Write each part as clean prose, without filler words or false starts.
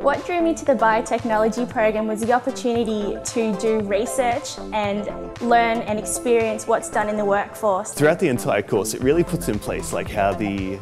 What drew me to the biotechnology program was the opportunity to do research and learn and experience what's done in the workforce. Throughout the entire course, it really puts in place like how the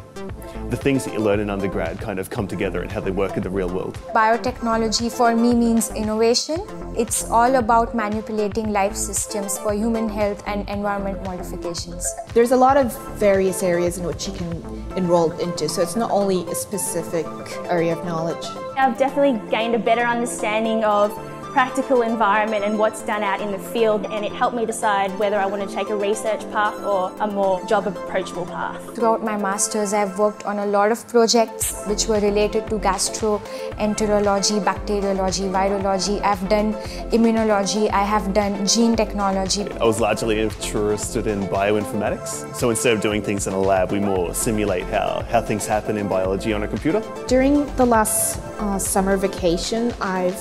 things that you learn in undergrad kind of come together and how they work in the real world. Biotechnology for me means innovation. It's all about manipulating life systems for human health and environment modifications. There's a lot of various areas in which you can enroll into, so it's not only a specific area of knowledge. I've definitely gained a better understanding of practical environment and what's done out in the field, and it helped me decide whether I want to take a research path or a more job approachable path. Throughout my masters, I've worked on a lot of projects which were related to gastroenterology, bacteriology, virology. I've done immunology, I have done gene technology. I was largely interested in bioinformatics, so instead of doing things in a lab, we more simulate how things happen in biology on a computer. During the last summer vacation, I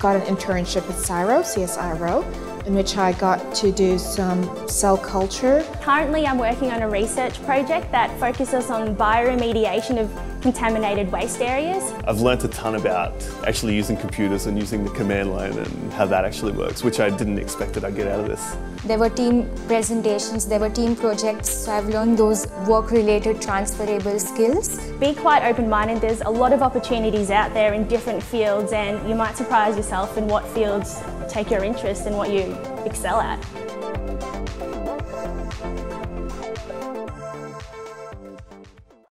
got an internship at CSIRO, in which I got to do some cell culture. Currently I'm working on a research project that focuses on bioremediation of contaminated waste areas. I've learnt a ton about actually using computers and using the command line and how that actually works, which I didn't expect that I'd get out of this. There were team presentations, there were team projects, so I've learned those work-related transferable skills. Be quite open-minded, there's a lot of opportunities out there in different fields, and you might surprise yourself in what fields take your interest and what you excel at.